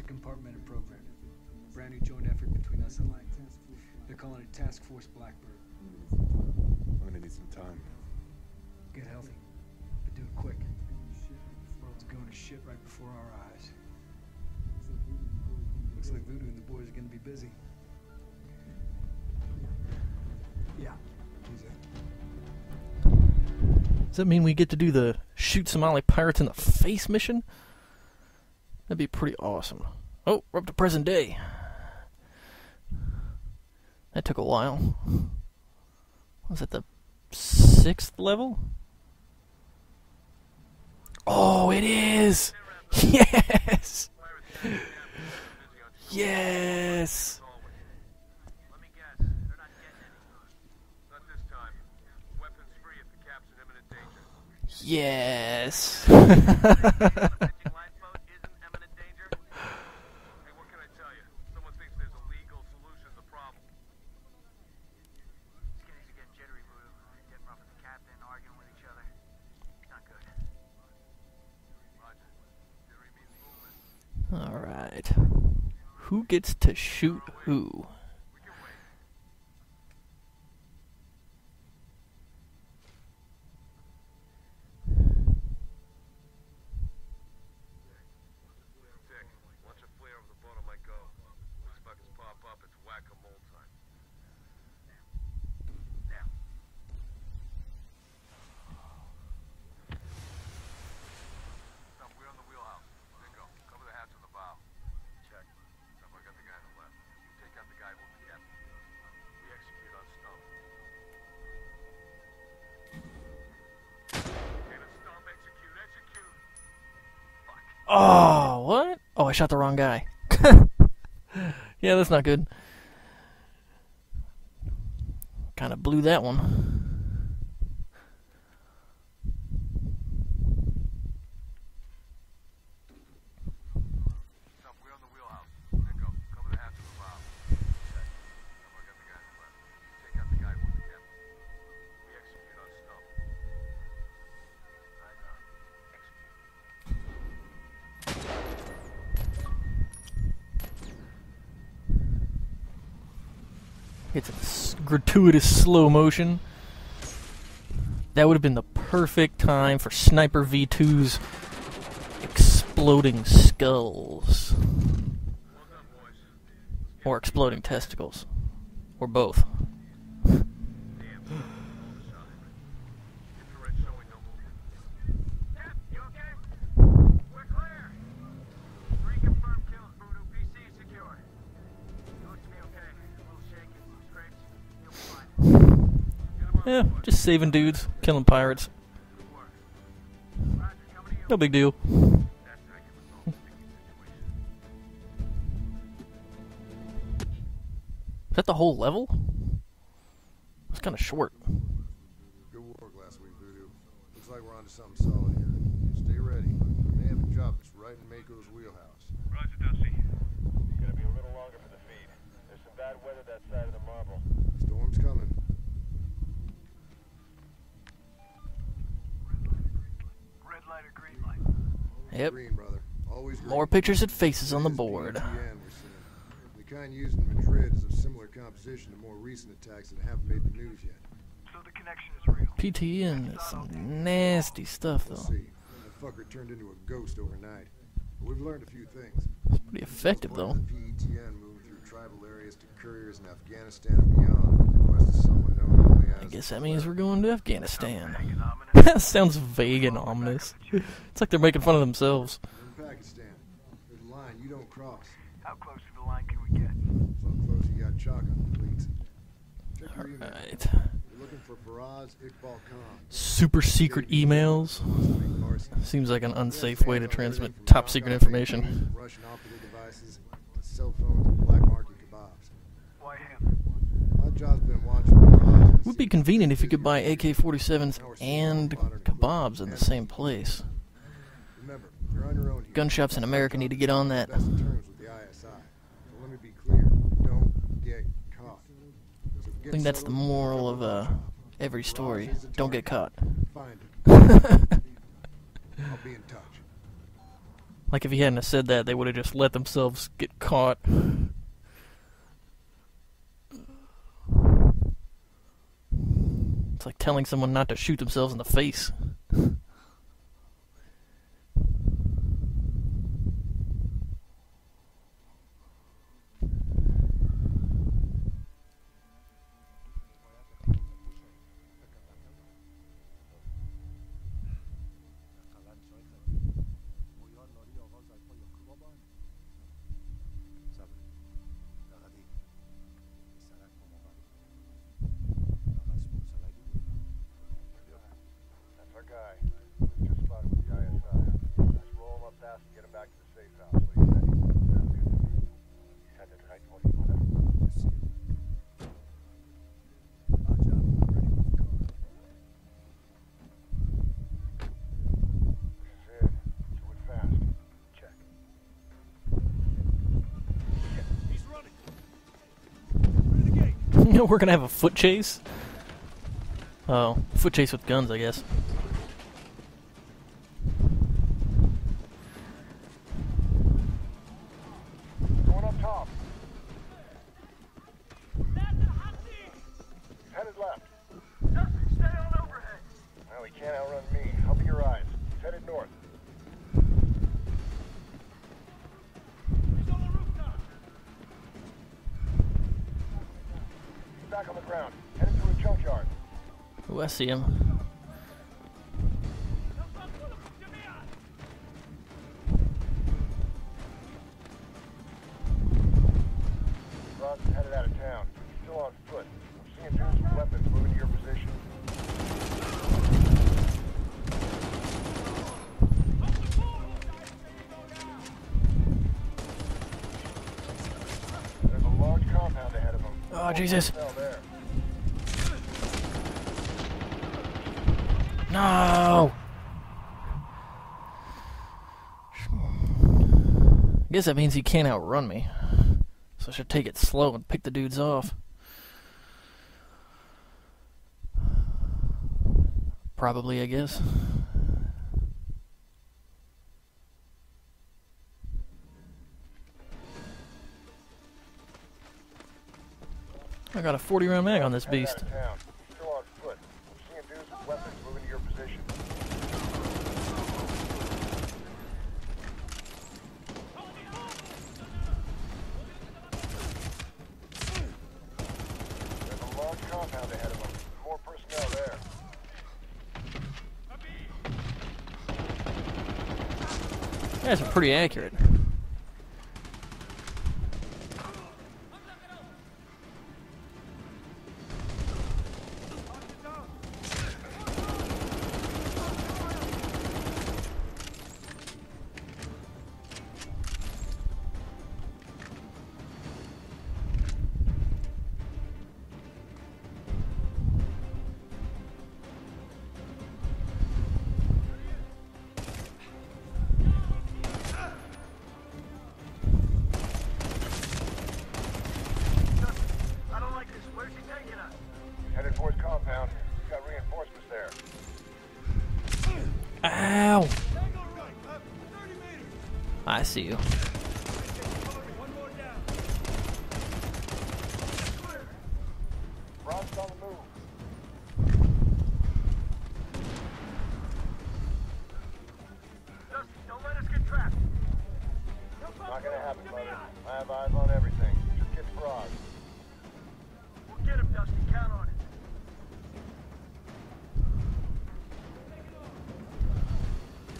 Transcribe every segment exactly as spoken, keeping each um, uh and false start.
It's a compartmented program. Brand new joint effort between us and Lang. They're calling it Task Force Blackbird. I'm gonna need some time. Get healthy, but do it quick. The world's going to shit right before our eyes. Looks like Voodoo and the boys are gonna be busy. Yeah, he's in. Does that mean we get to do the shoot Somali pirates in the face mission? That'd be pretty awesome. Oh, we're up to present day. That took a while. Was that the sixth level? Oh, it is! Yes! Yes! Yes! Alright. Who gets to shoot who? Oh, what? Oh, I shot the wrong guy. Yeah, that's not good. Kind of blew that one. It's a gratuitous slow motion. That would have been the perfect time for Sniper V two's exploding skulls. Or exploding testicles. Or both. Yeah, just saving dudes, killing pirates. No big deal. Is that the whole level? It's kind of short. Good work last week, Voodoo. Looks like we're onto something solid here. Stay ready. They have a job that's right in Mako's wheelhouse. Roger, Dusty. It's gonna be a little longer for the feed. There's some bad weather that side of the marble. Storm's coming. Yep. Green, brother. Always more pictures and faces on the board. The kind used in Madrid is of similar composition to more recent attacks that haven't made the news yet. So the connection is real. P T N is some nasty stuff though. We'll see. That fucker turned into a ghost overnight. But we've learned a few things. It's pretty effective though. P T N moving through tribal areas to couriers in Afghanistan and beyond at the request of someone known only as. I guess that means we're going to Afghanistan. That sounds vague and ominous. It's like they're making fun of themselves. In Pakistan, there's a line you don't cross. How close to the line can we get? So close you got chalk on the fleets. Alright. We're looking for Faraz Iqbal Khan. Super secret emails? Seems like an unsafe way to transmit top secret information. Russian optical devices, cell phones, and black market kebabs. Why him? Odd Job's been watching. It would be convenient if you could buy A K forty-sevens and kebabs in the same place. Gun shops in America need to get on that. I think that's the moral of uh, every story. Don't get caught. I'll be in touch. Like, if he hadn't have said that, they would have just let themselves get caught. It's like telling someone not to shoot themselves in the face. We're gonna have a foot chase? Oh, foot chase with guns, I guess. Going up top. Headed left. Dusty, stay on overhead. Well, he can't outrun me. Help your eyes. Headed north. On the ground, headed to a junkyard. Oh, I see him. Ross is headed out of town. He's still on foot. I'm seeing two weapons moving to your position. There's a large compound ahead of him. Oh, Jesus. No! I guess that means he can't outrun me. So I should take it slow and pick the dudes off. Probably, I guess. I got a forty round mag on this beast. That's pretty accurate. I see you.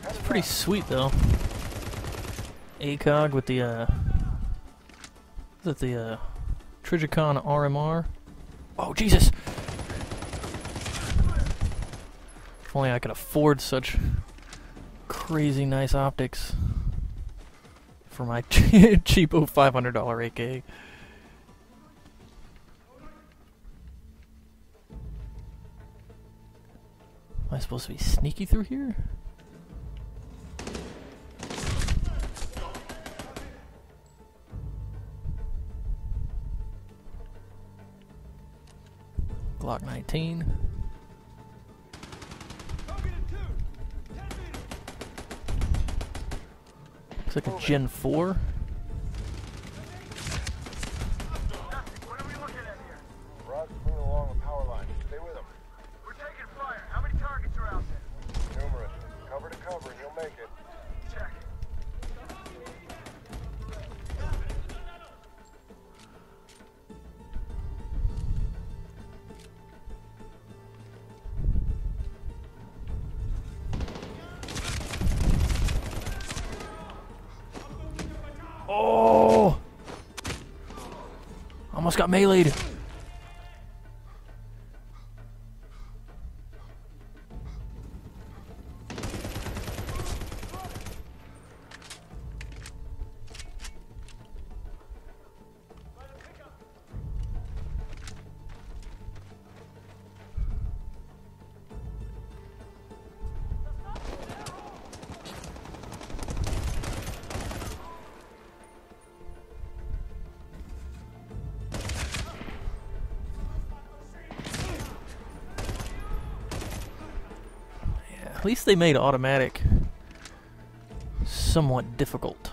It's pretty sweet though. A C O G with the, uh, is that the, uh, Trijicon R M R? Oh, Jesus! If only I could afford such crazy nice optics for my cheapo five hundred dollar A K. Am I supposed to be sneaky through here? Block nineteen. Looks like a Gen four. Oh! Almost got meleeed. At least they made automatic somewhat difficult.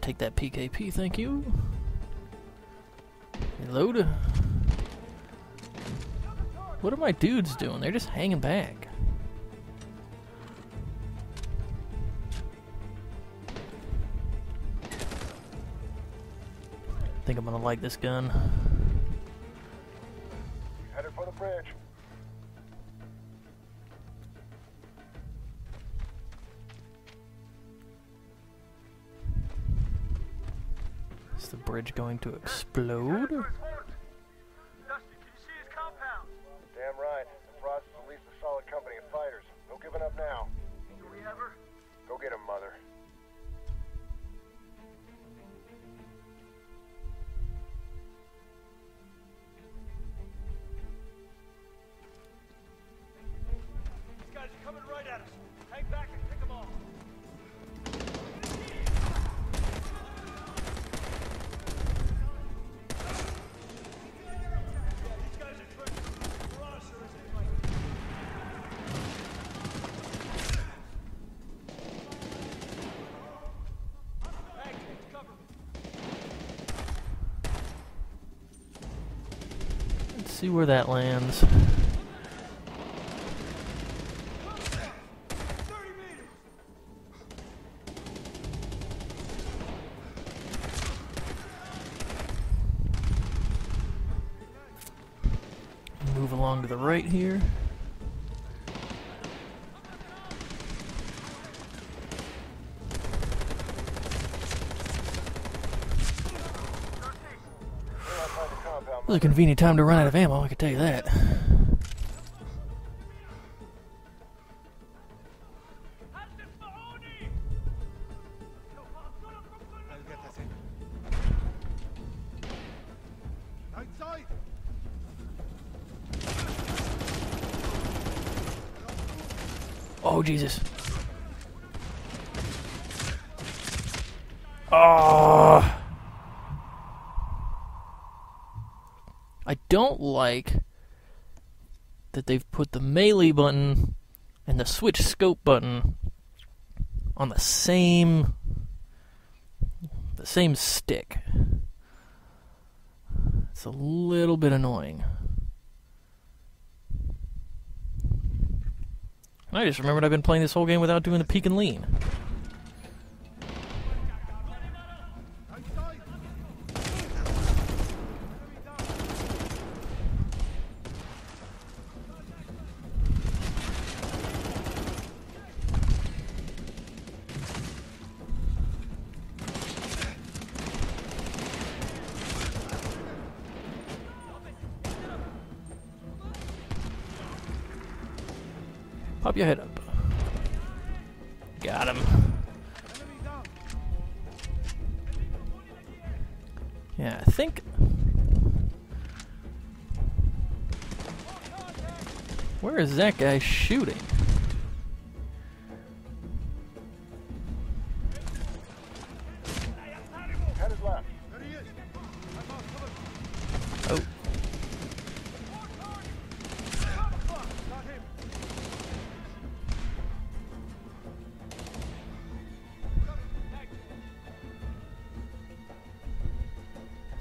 Take that P K P, thank you. Reload. What are my dudes doing? They're just hanging back. I think I'm gonna like this gun. Headed for the bridge. The bridge going to explode? Dusty, can you see his compound? Damn right. The Frost is at least a solid company of fighters. No giving up now. Do we ever? Go get him, mother. These guys are coming right at us. Hang back and pick them off. See where that lands. Move along to the right here. A convenient time to run out of ammo, I can tell you that. Oh, Jesus. Oh. I don't like that they've put the melee button and the switch scope button on the same the same stick. It's a little bit annoying. And I just remembered I've been playing this whole game without doing the peek and lean. Pop your head up. Got him. Yeah, I think... Where is that guy shooting?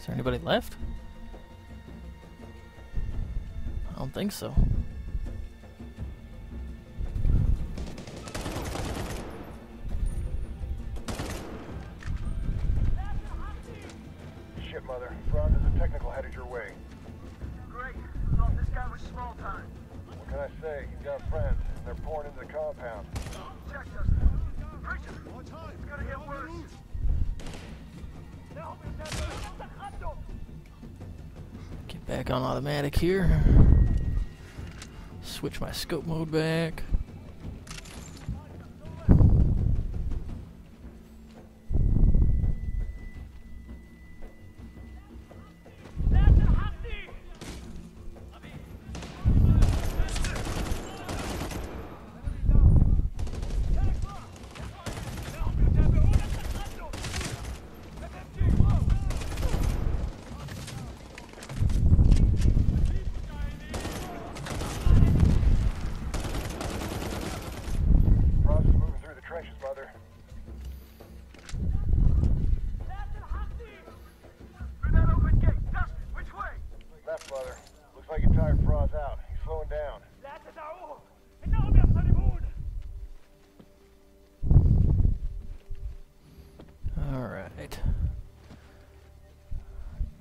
Is there anybody left? I don't think so. Shit, mother. Frost is a technical headed your way. Great. Thought this guy was small time. What can I say? You've got friends. They're pouring into the compound. Check us. Preacher. It's gonna get worse. Get back on automatic here. Switch my scope mode back.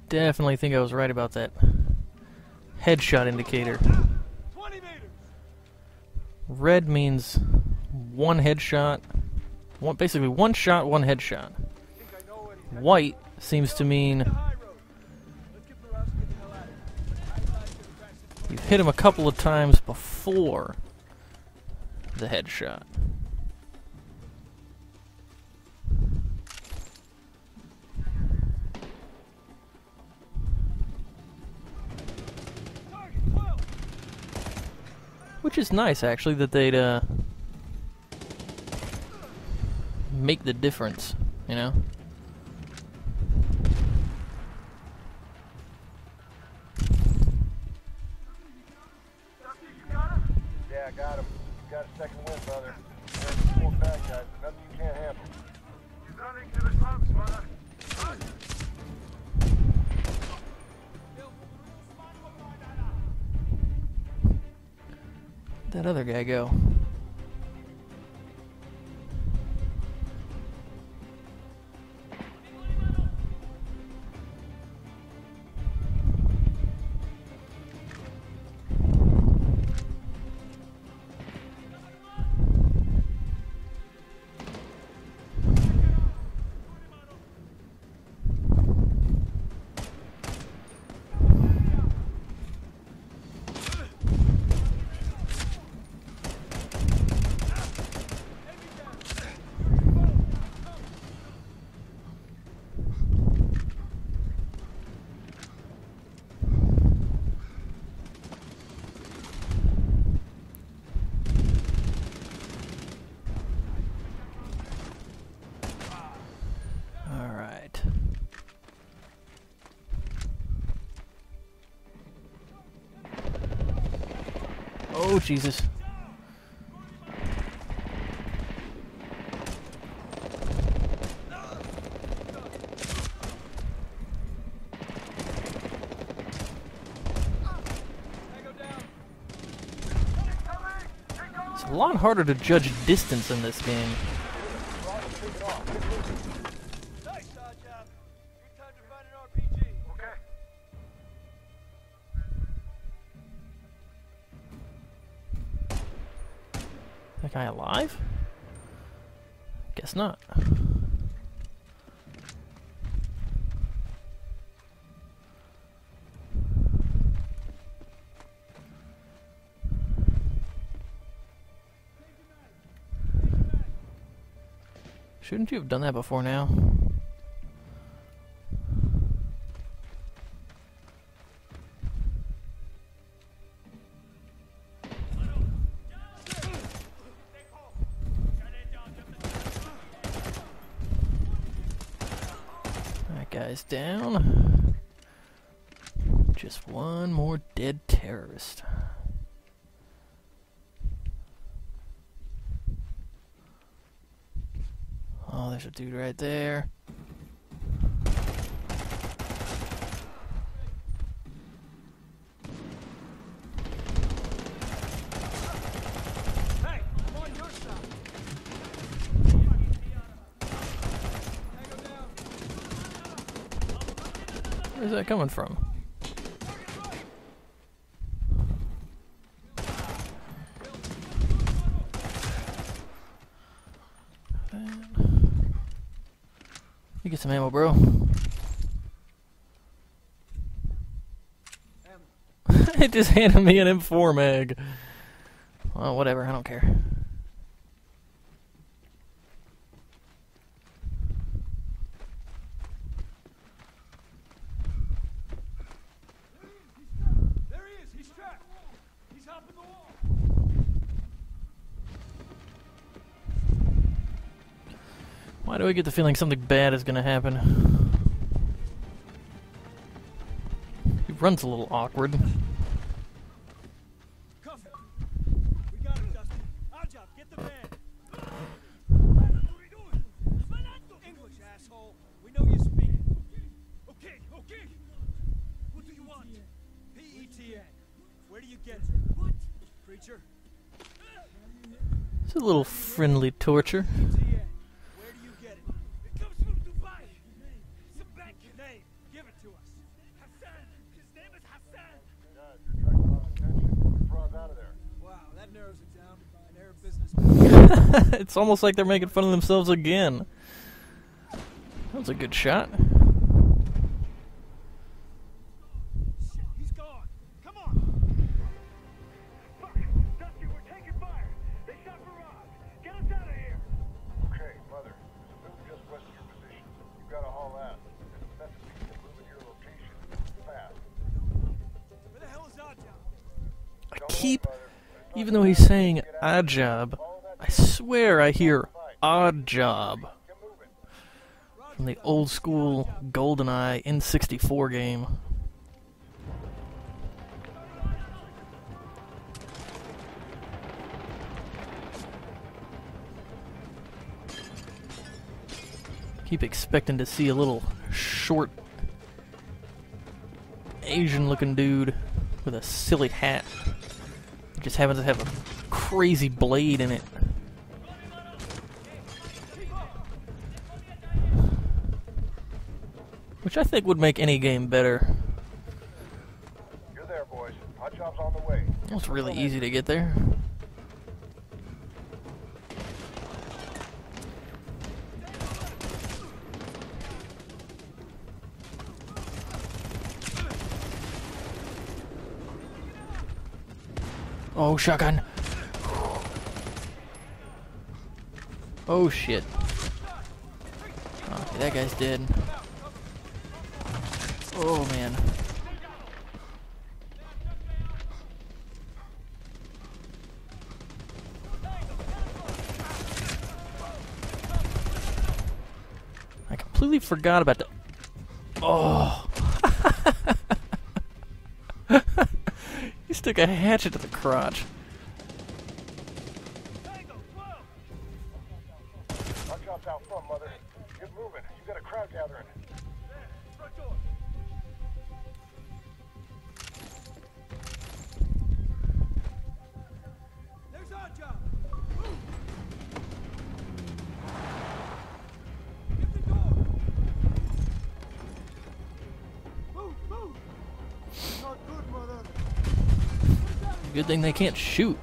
Definitely think I was right about that headshot indicator. Red means one headshot, one, basically one shot, one headshot. White seems to mean you've hit him a couple of times before the headshot. Which is nice, actually, that they'd uh, make the difference, you know? Dusty, you got him? Yeah, I got him. You got a second win, brother. There's four bad guys. Nothing you can't handle. He's running to the club, brother. Run! That other guy go. Oh, Jesus. It's a lot harder to judge distance in this game. That guy alive? Guess not. Shouldn't you have done that before now? Guys down. Just one more dead terrorist. Oh, there's a dude right there. Where's that coming from? You get some ammo, bro. It just handed me an M four mag. Well, whatever, I don't care. There he is, he's trapped. He's hopping the wall. Why do I get the feeling something bad is gonna happen? He runs a little awkward. It's a little friendly torture. Where do you get it? It comes from Dubai. It's a bank name. Give it to us. Hassan. His name is Hassan. Guys, you're trying to call attention. Frost out of there. Wow, that narrows it down. An Arab businessman. It's almost like they're making fun of themselves again. That was a good shot. Keep, even though he's saying odd job, I swear I hear odd job from the old school Goldeneye N sixty-four game. Keep expecting to see a little short Asian looking dude with a silly hat. Just happens to have a crazy blade in it. Which I think would make any game better. You're there, boys. Hot job's on the way. It's really easy to get there. Oh, shotgun. Oh, shit. Okay, that guy's dead. Oh, man. I completely forgot about the... Oh. He stuck a hatchet to the crotch. Good thing they can't shoot.